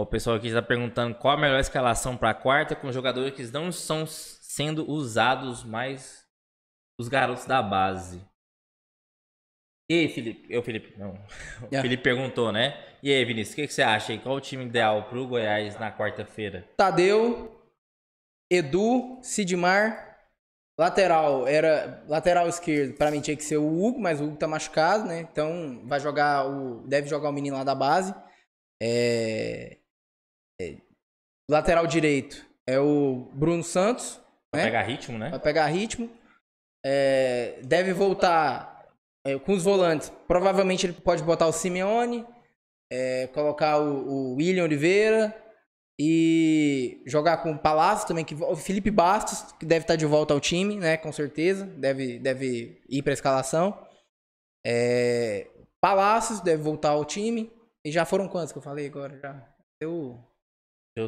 O pessoal aqui está perguntando qual a melhor escalação para a quarta com jogadores que não estão sendo usados, mais os garotos da base. E aí, Felipe? O Felipe perguntou, né? E aí, Vinícius, o que você acha aí? Qual o time ideal para o Goiás na quarta-feira? Tadeu, Edu, Sidmar, lateral esquerdo. Para mim tinha que ser o Hugo, mas o Hugo tá machucado, né? Então vai jogar deve jogar o menino lá da base. Lateral direito é o Bruno Santos. Vai pegar ritmo, né? Vai pegar ritmo. Deve voltar. Com os volantes, provavelmente ele pode botar o Simeone, colocar o William Oliveira e jogar com o Palácio também, o Felipe Bastos, que deve estar de volta ao time, né? Com certeza, deve ir para a escalação. Palácio deve voltar ao time. E já foram quantos que eu falei agora? Já deu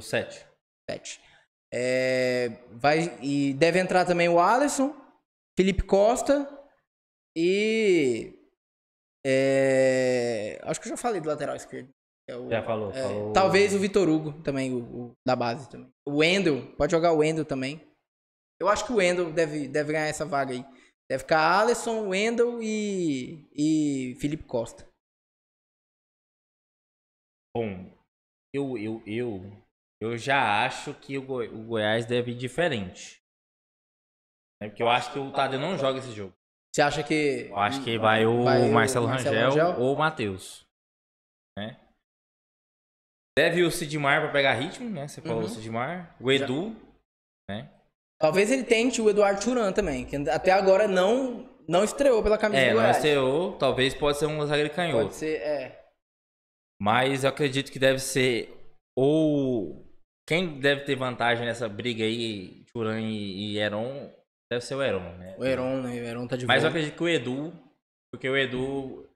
7. E deve entrar também o Alisson, Felipe Costa. Acho que eu já falei do lateral esquerdo. Já falou. Talvez o Vitor Hugo também, o da base também. O Wendel, pode jogar o Wendel também. Eu acho que o Wendel deve ganhar essa vaga aí. Deve ficar Alisson, Wendel e Felipe Costa. Bom, eu já acho que o Goiás deve ir diferente. Porque eu acho que o Tadeu não joga esse jogo. Você acha que... Eu acho que vai o Marcelo Rangel ou o Matheus. Né? Deve o Sidmar para pegar ritmo, né? Você falou o Sidmar. O Edu, né? Talvez ele tente o Eduardo Turan também, que até agora não estreou pela camisa do Goiás. Não estreou, talvez pode ser um zagueiro canhoto. Pode ser, Mas eu acredito que deve ser ou... Quem deve ter vantagem nessa briga aí, Turan e Heron... Deve ser o Heron, né? O Heron tá de volta. Mas eu acredito que o Edu, porque o Edu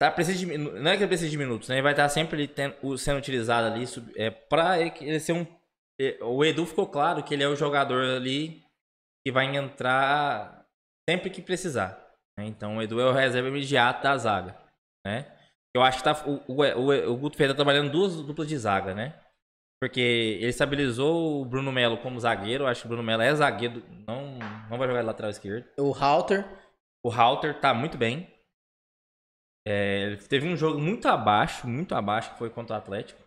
não é que ele precisa de minutos, né? Ele vai estar sempre sendo utilizado ali pra ele ser um... O Edu ficou claro que ele é o jogador ali que vai entrar sempre que precisar. Então o Edu é o reserva imediato da zaga, né? Eu acho que o Guto Ferreira tá trabalhando duas duplas de zaga, né? Porque ele estabilizou o Bruno Melo como zagueiro. Eu acho que o Bruno Melo é zagueiro. Não vai jogar de lateral esquerdo. O Rauter tá muito bem. Ele teve um jogo muito abaixo, que foi contra o Atlético.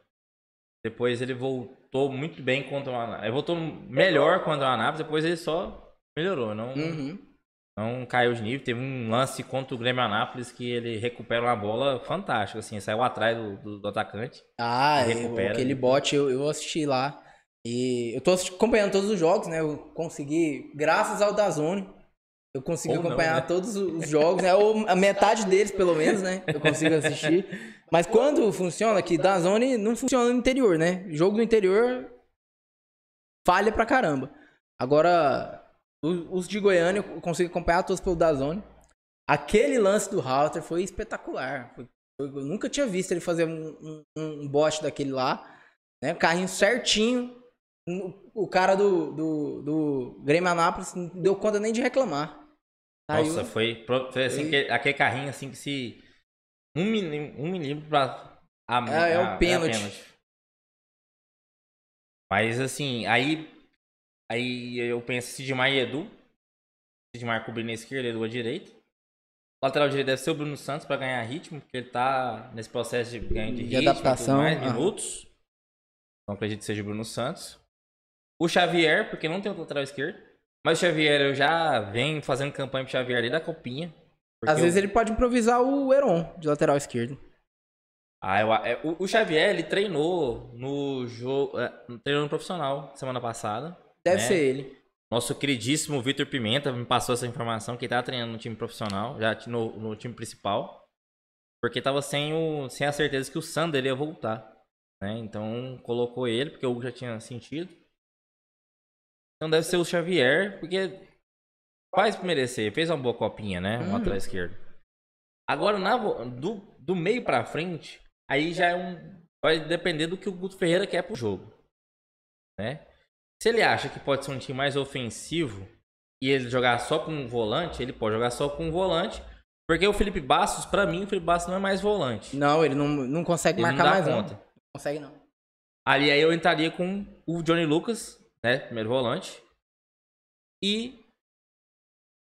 Depois ele voltou muito bem contra o Anápolis. Ele voltou melhor contra o Anápolis, depois ele só melhorou. Não caiu de nível. Teve um lance contra o Grêmio Anápolis que ele recupera uma bola fantástica, assim, saiu atrás do atacante. Aquele bote eu assisti lá. E eu tô acompanhando todos os jogos, né? Eu consegui, graças ao DAZN, eu consegui acompanhar todos os jogos, né? Ou a metade deles, pelo menos, né? Eu consigo assistir. Mas quando funciona, que DAZN não funciona no interior, né? Jogo no interior falha pra caramba. Agora... Os de Goiânia eu consigo acompanhar todos pelo DAZN. Aquele lance do Rauter foi espetacular. Eu nunca tinha visto ele fazer um bote daquele lá. Né? Carrinho certinho. O cara do Grêmio Anápolis não deu conta nem de reclamar. Nossa, foi assim que, aquele carrinho assim que se... Um milímetro pra... É o pênalti. Mas assim, Aí eu penso Sidmar e Edu. Sidmar cobrindo a esquerda, Edu à direita. O lateral direito deve ser o Bruno Santos para ganhar ritmo, porque ele tá nesse processo de ganho de ritmo, adaptação, minutos. Então acredito que seja o Bruno Santos. O Xavier, porque não tem outro lateral esquerdo. Mas o Xavier, eu já venho fazendo campanha pro Xavier ali da Copinha. Às vezes ele pode improvisar o Heron de lateral esquerdo. O Xavier, ele treinou no profissional semana passada. Deve ser ele. Nosso queridíssimo Vitor Pimenta me passou essa informação, que ele tava treinando no time profissional, já no time principal, porque tava sem a certeza que o Sander ia voltar, né? Então colocou ele, porque o Hugo já tinha sentido. Então deve ser o Xavier, porque faz merecer, fez uma boa copinha, né? Um lateral esquerdo. Agora, do meio pra frente, aí já vai depender do que o Guto Ferreira quer pro jogo, né? Se ele acha que pode ser um time mais ofensivo e ele jogar só com um volante, ele pode jogar só com um volante. Porque o Felipe Bastos, pra mim, o Felipe Bastos não é mais volante. Não, ele não consegue marcar mais conta. Não consegue, não. Ali aí eu entraria com o Johnny Lucas, né? Primeiro volante. E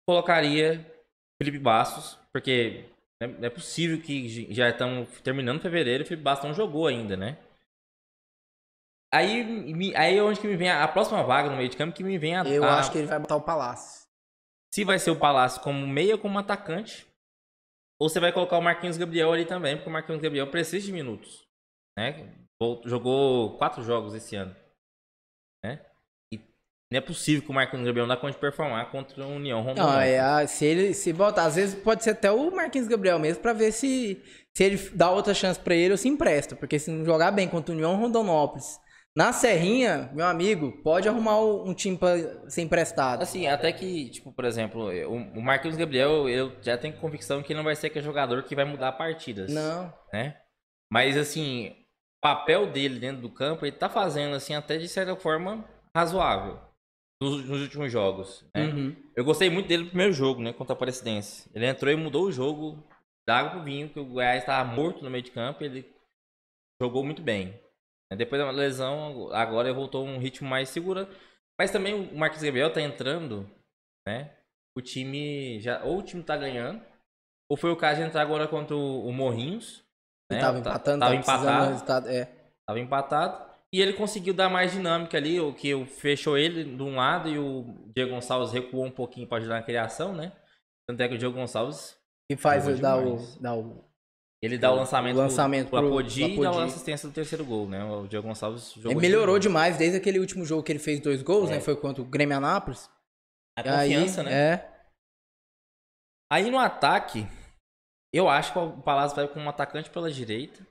colocaria Felipe Bastos, porque não é possível que já estamos terminando fevereiro e o Felipe Bastos não jogou ainda, né? Aí é onde que me vem a próxima vaga no meio de campo, que me vem a... Eu acho que ele vai botar o Palácio. Se vai ser o Palácio como meia ou como atacante, ou você vai colocar o Marquinhos Gabriel ali também, porque o Marquinhos Gabriel precisa de minutos, né? Jogou 4 jogos esse ano, né? E não é possível que o Marquinhos Gabriel não dá conta de performar contra a União Rondonópolis. Se botar, às vezes pode ser até o Marquinhos Gabriel mesmo, pra ver se ele dá outra chance pra ele ou se empresta, porque se não jogar bem contra a União Rondonópolis... Na Serrinha, meu amigo, pode arrumar um time pra ser emprestado. Assim, até que, tipo, por exemplo, o Marquinhos Gabriel, eu já tenho convicção que ele não vai ser aquele jogador que vai mudar partidas. Não. Né? Mas, assim, o papel dele dentro do campo, ele tá fazendo, assim, até de certa forma, razoável nos últimos jogos. Né? Uhum. Eu gostei muito dele no primeiro jogo, né, contra o Aparecidense. Ele entrou e mudou o jogo da água pro vinho, que o Goiás tava morto no meio de campo, ele jogou muito bem. Depois da lesão, agora voltou um ritmo mais seguro. Mas também o Marquinhos Gabriel tá entrando, né? O time já... Ou o time tá ganhando, ou foi o caso de entrar agora contra o Morrinhos. Né? Tava empatado. E ele conseguiu dar mais dinâmica ali, o que fechou ele de um lado e o Diego Gonçalves recuou um pouquinho para ajudar na criação, né? Tanto é que o Diego Gonçalves... Que faz ele dá o lançamento pro Apodi e dá a assistência do terceiro gol, né? O Diego Gonçalves jogou. Ele melhorou demais desde aquele último jogo que ele fez 2 gols, né? Foi contra o Grêmio Anápolis. A confiança, né? Aí no ataque, eu acho que o Palácio vai com um atacante pela direita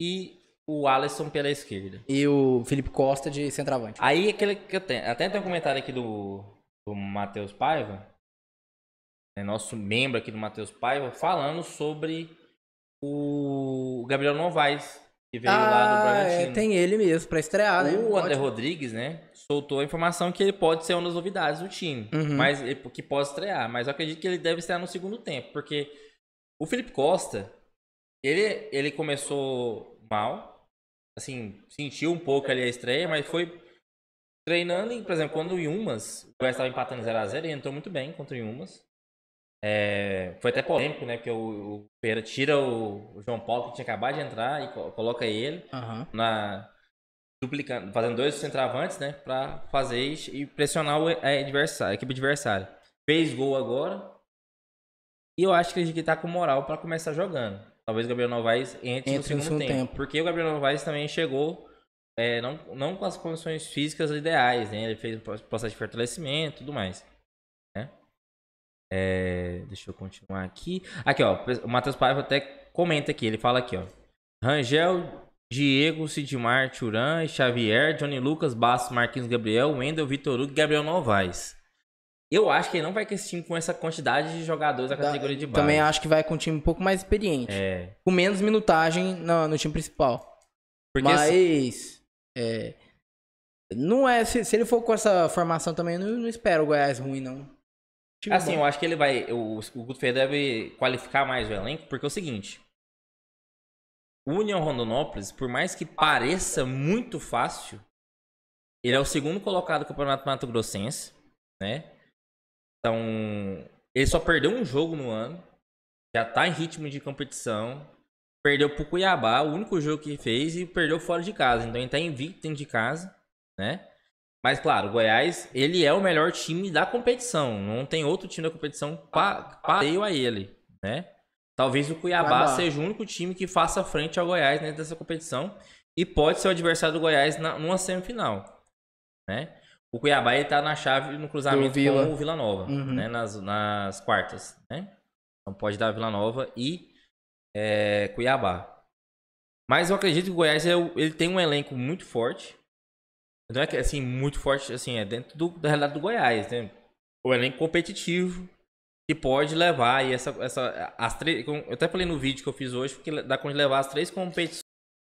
e o Alisson pela esquerda. E o Felipe Costa de centroavante. Aí aquele que eu tenho. Até tem um comentário aqui do Matheus Paiva. É nosso membro aqui do Matheus Paiva, falando sobre o Gabriel Novaes, que veio lá do Bragantino. Tem ele mesmo pra estrear, né? O André Rodrigues, né, soltou a informação que ele pode ser uma das novidades do time, mas que pode estrear. Mas eu acredito que ele deve estrear no segundo tempo, porque o Felipe Costa, ele começou mal, assim, sentiu um pouco ali a estreia, mas foi treinando, e, por exemplo, quando o Yumas, o Goiás estava empatando 0x0, ele entrou muito bem contra o Yumas. Foi até polêmico, né? Porque o Pereira tira o João Paulo, que tinha acabado de entrar, e coloca ele, duplicando, fazendo 2 centroavantes, né? Pra fazer e pressionar a equipe adversária. Fez gol agora. E eu acho que ele tá com moral pra começar jogando. Talvez o Gabriel Novaes entre no segundo tempo. Porque o Gabriel Novaes também chegou não com as condições físicas ideais, né? Ele fez um processo de fortalecimento e tudo mais. Deixa eu continuar aqui. Aqui, ó. O Matheus Paiva até comenta aqui. Ele fala aqui, ó. Rangel, Diego, Sidmar, Turan, Xavier, Johnny Lucas, Bastos, Marquinhos Gabriel, Wendel, Vitor Hugo e Gabriel Novaes. Eu acho que ele não vai com esse time com essa quantidade de jogadores da categoria de base. Também acho que vai com um time um pouco mais experiente. Com menos minutagem no time principal. Porque se ele for com essa formação também, eu não espero o Goiás ruim, não. Assim, eu acho que ele vai... O Guto Ferreira deve qualificar mais o elenco, porque é o seguinte. O União Rondonópolis, por mais que pareça muito fácil, ele é o segundo colocado do Campeonato Mato Grossense, né? Então, ele só perdeu um jogo no ano, já tá em ritmo de competição, perdeu pro Cuiabá, o único jogo que fez, e perdeu fora de casa. Então, ele tá invicto dentro de casa, né? Mas, claro, o Goiás, ele é o melhor time da competição. Não tem outro time da competição parelho a ele, né? Talvez o Cuiabá seja o único time que faça frente ao Goiás dentro dessa competição e pode ser o adversário do Goiás numa semifinal, né? O Cuiabá, ele tá na chave no cruzamento com o Vila Nova, né? Nas quartas, né? Então pode dar Vila Nova e Cuiabá. Mas eu acredito que o Goiás, ele tem um elenco muito forte. Não é que, assim, muito forte, assim, é dentro da realidade do Goiás, né? O elenco competitivo que pode levar aí as três... Eu até falei no vídeo que eu fiz hoje, porque dá conta de levar as 3 competições.